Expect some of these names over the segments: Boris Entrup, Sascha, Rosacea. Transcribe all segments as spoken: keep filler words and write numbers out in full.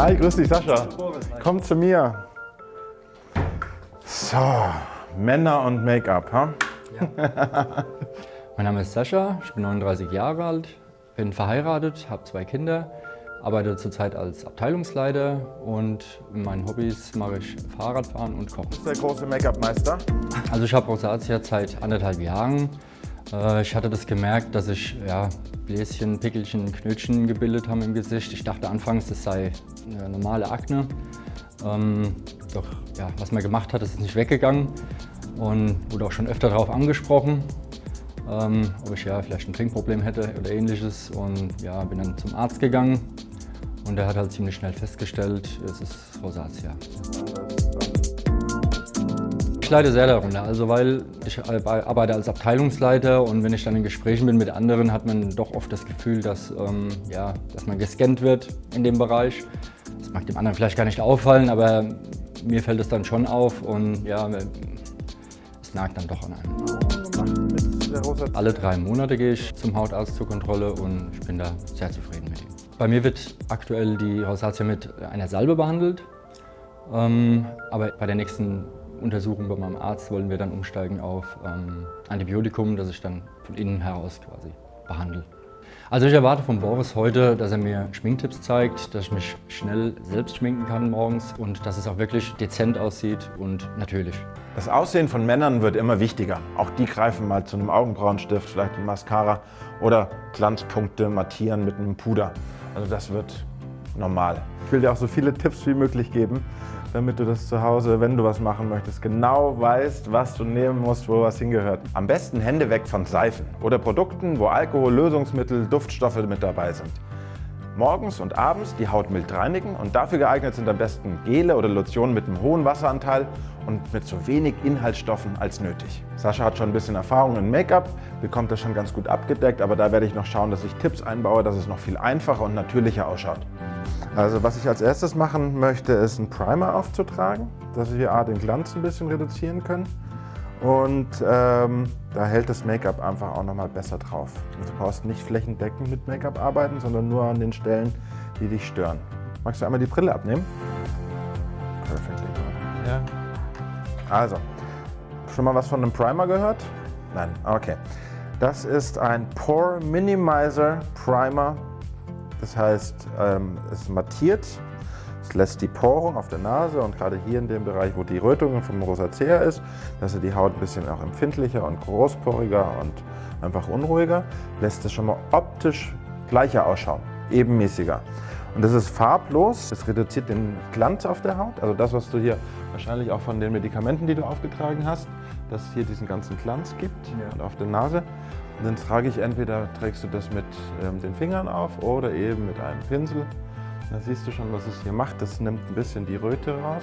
Hi, grüß dich Sascha. Komm zu mir. So, Männer und Make-up, ha? Ja. Mein Name ist Sascha, ich bin neununddreißig Jahre alt, bin verheiratet, habe zwei Kinder, arbeite zurzeit als Abteilungsleiter und in meinen Hobbys mache ich Fahrradfahren und Kochen. Du bist der große Make-up-Meister? Also ich habe Rosacea seit anderthalb Jahren. Ich hatte das gemerkt, dass ich ja, Bläschen, Pickelchen, Knötchen gebildet haben im Gesicht. Ich dachte anfangs, das sei eine normale Akne. Ähm, doch ja, was man gemacht hat, ist nicht weggegangen und wurde auch schon öfter darauf angesprochen, ähm, ob ich ja vielleicht ein Trinkproblem hätte oder ähnliches. Und ja, bin dann zum Arzt gegangen und der hat halt ziemlich schnell festgestellt, es ist Rosacea. Ich leide sehr darunter, also weil ich arbeite als Abteilungsleiter und wenn ich dann in Gesprächen bin mit anderen, hat man doch oft das Gefühl, dass, ähm, ja, dass man gescannt wird in dem Bereich. Das mag dem anderen vielleicht gar nicht auffallen, aber mir fällt es dann schon auf und ja, es nagt dann doch an einem. Alle drei Monate gehe ich zum Hautarzt zur Kontrolle und ich bin da sehr zufrieden mit ihm. Bei mir wird aktuell die Rosacea mit einer Salbe behandelt, ähm, aber bei der nächsten Untersuchung bei meinem Arzt wollen wir dann umsteigen auf ähm, Antibiotikum, das ich dann von innen heraus quasi behandle. Also ich erwarte von Boris heute, dass er mir Schminktipps zeigt, dass ich mich schnell selbst schminken kann morgens und dass es auch wirklich dezent aussieht und natürlich. Das Aussehen von Männern wird immer wichtiger. Auch die greifen mal zu einem Augenbrauenstift, vielleicht eine Mascara oder Glanzpunkte mattieren mit einem Puder. Also das wird normal. Ich will dir auch so viele Tipps wie möglich geben, damit du das zu Hause, wenn du was machen möchtest, genau weißt, was du nehmen musst, wo was hingehört. Am besten Hände weg von Seifen oder Produkten, wo Alkohol, Lösungsmittel, Duftstoffe mit dabei sind. Morgens und abends die Haut mild reinigen und dafür geeignet sind am besten Gele oder Lotionen mit einem hohen Wasseranteil und mit so wenig Inhaltsstoffen als nötig. Sascha hat schon ein bisschen Erfahrung in Make-up, bekommt das schon ganz gut abgedeckt, aber da werde ich noch schauen, dass ich Tipps einbaue, dass es noch viel einfacher und natürlicher ausschaut. Also was ich als erstes machen möchte, ist einen Primer aufzutragen, dass wir A, den Glanz ein bisschen reduzieren können und ähm, da hält das Make-up einfach auch nochmal besser drauf. Und du brauchst nicht flächendeckend mit Make-up arbeiten, sondern nur an den Stellen, die dich stören. Magst du einmal die Brille abnehmen? Perfekt. Ja. Also, schon mal was von einem Primer gehört? Nein, okay. Das ist ein Pore Minimizer Primer. Das heißt, es mattiert, es lässt die Porung auf der Nase und gerade hier in dem Bereich, wo die Rötung vom Rosacea ist, dass er die Haut ein bisschen auch empfindlicher und großporiger und einfach unruhiger, lässt es schon mal optisch gleicher ausschauen, ebenmäßiger. Und das ist farblos, es reduziert den Glanz auf der Haut, also das, was du hier wahrscheinlich auch von den Medikamenten, die du aufgetragen hast, dass es hier diesen ganzen Glanz gibt und auf der Nase. Und dann trage ich entweder, trägst du das mit ähm, den Fingern auf oder eben mit einem Pinsel. Da siehst du schon, was es hier macht. Das nimmt ein bisschen die Röte raus.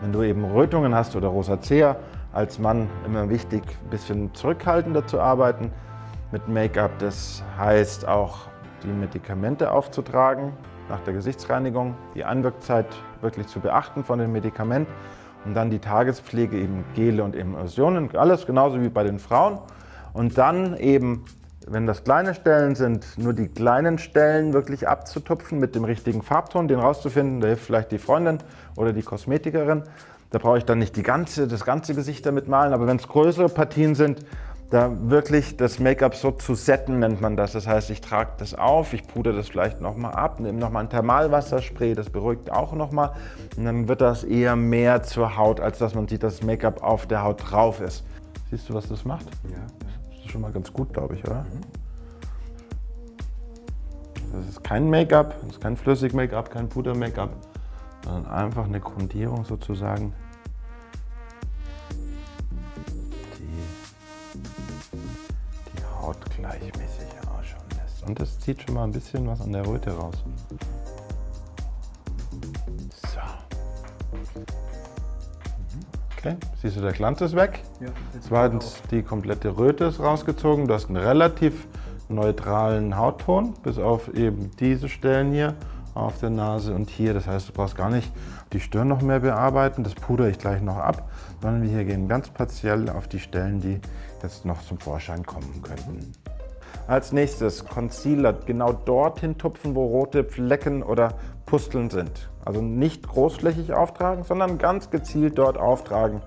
Wenn du eben Rötungen hast oder Rosacea, als Mann immer wichtig, ein bisschen zurückhaltender zu arbeiten mit Make-up. Das heißt auch, die Medikamente aufzutragen nach der Gesichtsreinigung, die Einwirkzeit wirklich zu beachten von dem Medikament und dann die Tagespflege, eben Gele und Emulsionen, alles genauso wie bei den Frauen. Und dann eben, wenn das kleine Stellen sind, nur die kleinen Stellen wirklich abzutupfen mit dem richtigen Farbton, den rauszufinden, da hilft vielleicht die Freundin oder die Kosmetikerin. Da brauche ich dann nicht die ganze, das ganze Gesicht damit malen, aber wenn es größere Partien sind, da wirklich das Make-up so zu setten, nennt man das. Das heißt, ich trage das auf, ich pudere das vielleicht nochmal ab, nehme nochmal ein Thermalwasserspray, das beruhigt auch nochmal. Und dann wird das eher mehr zur Haut, als dass man sieht, dass das Make-up auf der Haut drauf ist. Siehst du, was das macht? Ja. Das ist schon mal ganz gut, glaube ich, oder? Das ist kein Make-up, das ist kein Flüssig-Make-up, kein Puder-Make-up, sondern einfach eine Grundierung sozusagen, die die Haut gleichmäßig ausschauen lässt. Und das zieht schon mal ein bisschen was an der Röte raus. So. Okay. Siehst du, der Glanz ist weg. Ja, zweitens, die komplette Röte ist rausgezogen. Du hast einen relativ neutralen Hautton, bis auf eben diese Stellen hier auf der Nase und hier. Das heißt, du brauchst gar nicht die Stirn noch mehr bearbeiten. Das pudere ich gleich noch ab, sondern wir hier gehen ganz partiell auf die Stellen, die jetzt noch zum Vorschein kommen könnten. Als nächstes Concealer, genau dorthin tupfen, wo rote Flecken oder Pusteln sind. Also nicht großflächig auftragen, sondern ganz gezielt dort auftragen,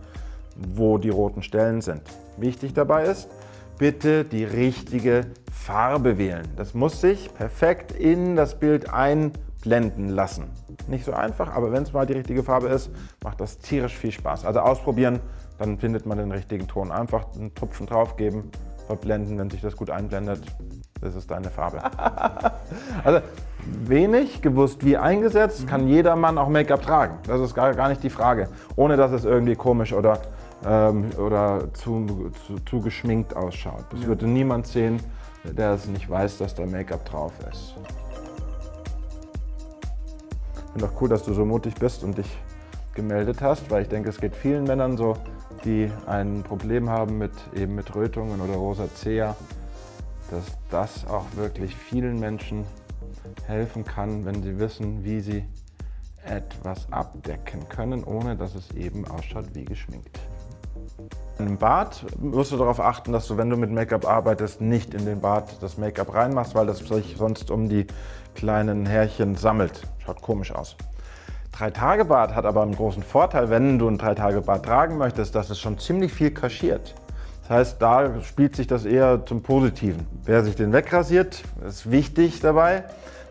wo die roten Stellen sind. Wichtig dabei ist, bitte die richtige Farbe wählen. Das muss sich perfekt in das Bild einblenden lassen. Nicht so einfach, aber wenn es mal die richtige Farbe ist, macht das tierisch viel Spaß. Also ausprobieren, dann findet man den richtigen Ton. Einfach einen Tupfen draufgeben, verblenden, wenn sich das gut einblendet. Das ist deine Farbe. Also wenig gewusst wie eingesetzt, kann jedermann auch Make-up tragen. Das ist gar, gar nicht die Frage, ohne dass es irgendwie komisch oder, ähm, oder zu, zu, zu geschminkt ausschaut. Das ja. würde niemand sehen, der es nicht weiß, dass da Make-up drauf ist. Ich finde auch cool, dass du so mutig bist und dich gemeldet hast, weil ich denke, es geht vielen Männern so, die ein Problem haben mit, eben mit Rötungen oder Rosacea. Dass das auch wirklich vielen Menschen helfen kann, wenn sie wissen, wie sie etwas abdecken können, ohne dass es eben ausschaut wie geschminkt. Im Bart musst du darauf achten, dass du, wenn du mit Make-up arbeitest, nicht in den Bart das Make-up reinmachst, weil das sich sonst um die kleinen Härchen sammelt. Schaut komisch aus. Drei-Tage-Bart hat aber einen großen Vorteil, wenn du einen Drei-Tage-Bart tragen möchtest, dass es schon ziemlich viel kaschiert. Das heißt, da spielt sich das eher zum Positiven. Wer sich den wegrasiert, ist wichtig dabei,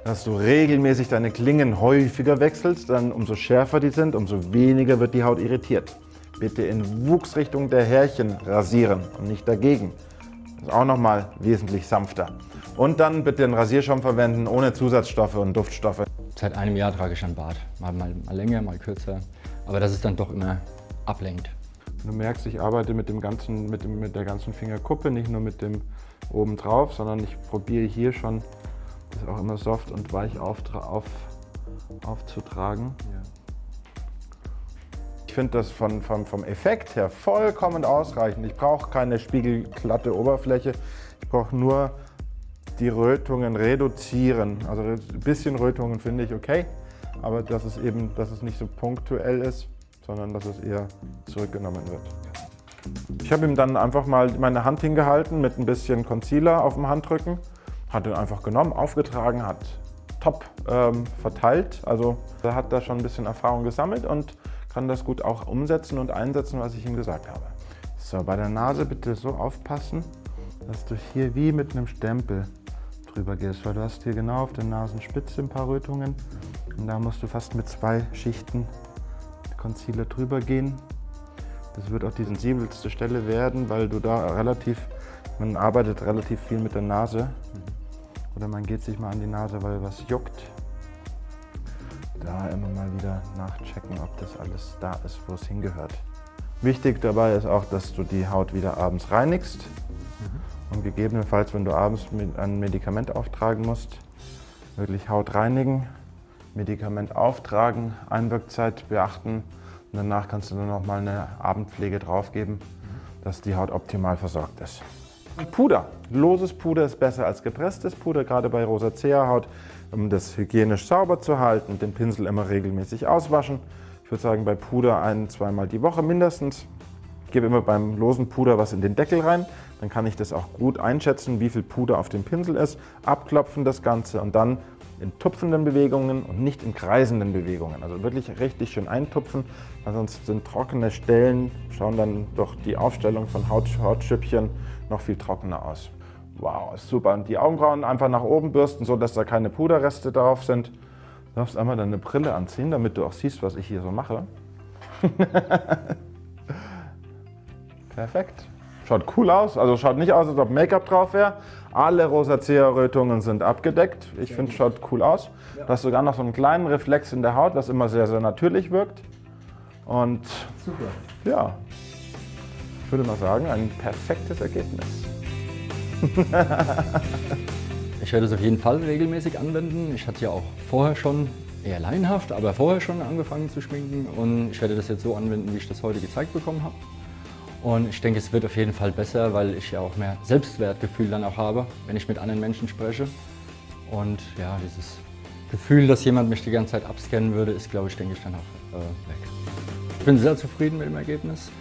dass du regelmäßig deine Klingen häufiger wechselst, dann umso schärfer die sind, umso weniger wird die Haut irritiert. Bitte in Wuchsrichtung der Härchen rasieren und nicht dagegen. Das ist auch nochmal wesentlich sanfter. Und dann bitte einen Rasierschaum verwenden, ohne Zusatzstoffe und Duftstoffe. Seit einem Jahr trage ich einen Bart. Mal, mal, mal länger, mal kürzer. Aber das ist dann doch immer ablenkt. Du merkst, ich arbeite mit, dem ganzen, mit, dem, mit der ganzen Fingerkuppe, nicht nur mit dem oben drauf, sondern ich probiere hier schon, das auch immer soft und weich auf, auf, aufzutragen. Ja. Ich finde das von, von, vom Effekt her vollkommen ausreichend. Ich brauche keine spiegelglatte Oberfläche, ich brauche nur die Rötungen reduzieren. Also ein bisschen Rötungen finde ich okay, aber dass es eben, dass es nicht so punktuell ist, sondern dass es eher zurückgenommen wird. Ich habe ihm dann einfach mal meine Hand hingehalten mit ein bisschen Concealer auf dem Handrücken, hat ihn einfach genommen, aufgetragen, hat top ähm, verteilt. Also er hat da schon ein bisschen Erfahrung gesammelt und kann das gut auch umsetzen und einsetzen, was ich ihm gesagt habe. So, bei der Nase bitte so aufpassen, dass du hier wie mit einem Stempel drüber gehst, weil du hast hier genau auf der Nasenspitze ein paar Rötungen und da musst du fast mit zwei Schichten Concealer drüber gehen. Das wird auch die sensibelste Stelle werden, weil du da relativ, man arbeitet relativ viel mit der Nase oder man geht sich mal an die Nase, weil was juckt. Da immer mal wieder nachchecken, ob das alles da ist, wo es hingehört. Wichtig dabei ist auch, dass du die Haut wieder abends reinigst und gegebenenfalls, wenn du abends ein Medikament auftragen musst, wirklich Haut reinigen. Medikament auftragen, Einwirkzeit beachten und danach kannst du dann noch mal eine Abendpflege draufgeben, dass die Haut optimal versorgt ist. Puder. Loses Puder ist besser als gepresstes Puder, gerade bei Rosacea-Haut, um das hygienisch sauber zu halten, den Pinsel immer regelmäßig auswaschen. Ich würde sagen, bei Puder ein-, zweimal die Woche mindestens. Ich gebe immer beim losen Puder was in den Deckel rein, dann kann ich das auch gut einschätzen, wie viel Puder auf dem Pinsel ist, abklopfen das Ganze und dann in tupfenden Bewegungen und nicht in kreisenden Bewegungen. Also wirklich richtig schön eintupfen, weil sonst sind trockene Stellen, schauen dann durch die Aufstellung von Haut, Hautschüppchen noch viel trockener aus. Wow, ist super. Und die Augenbrauen einfach nach oben bürsten, so dass da keine Puderreste drauf sind. Du darfst einmal deine Brille anziehen, damit du auch siehst, was ich hier so mache. Perfekt. Schaut cool aus, also schaut nicht aus, als ob Make-up drauf wäre. Alle Rosacea-Rötungen sind abgedeckt. Ich finde, es schaut cool aus. Du hast sogar noch so einen kleinen Reflex in der Haut, was immer sehr, sehr natürlich wirkt. Und super. Ja, ich würde mal sagen, ein perfektes Ergebnis. Ich werde es auf jeden Fall regelmäßig anwenden. Ich hatte ja auch vorher schon, eher laienhaft, aber vorher schon angefangen zu schminken. Und ich werde das jetzt so anwenden, wie ich das heute gezeigt bekommen habe. Und ich denke, es wird auf jeden Fall besser, weil ich ja auch mehr Selbstwertgefühl dann auch habe, wenn ich mit anderen Menschen spreche. Und ja, dieses Gefühl, dass jemand mich die ganze Zeit abscannen würde, ist, glaube ich, denke ich, dann auch äh, weg. Ich bin sehr zufrieden mit dem Ergebnis.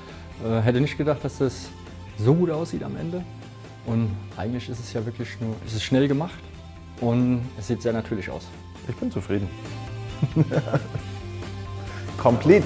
Äh, hätte nicht gedacht, dass das so gut aussieht am Ende. Und eigentlich ist es ja wirklich nur, es ist schnell gemacht und es sieht sehr natürlich aus. Ich bin zufrieden. Komplett.